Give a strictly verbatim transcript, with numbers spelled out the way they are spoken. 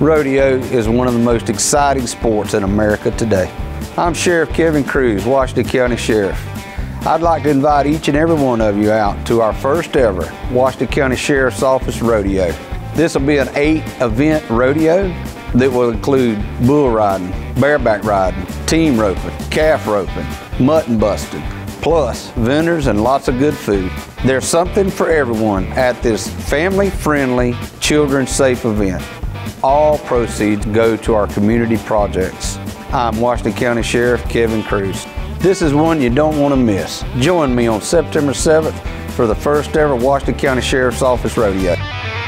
Rodeo is one of the most exciting sports in America today. I'm Sheriff Kevin Crews, Washington County Sheriff. I'd like to invite each and every one of you out to our first ever Washington County Sheriff's Office Rodeo. This will be an eight event rodeo that will include bull riding, bareback riding, team roping, calf roping, mutton busting, plus vendors and lots of good food. There's something for everyone at this family-friendly, children-safe event. All proceeds go to our community projects. I'm Washington County Sheriff Kevin Crews. This is one you don't want to miss. Join me on September seventh for the first ever Washington County Sheriff's Office Rodeo.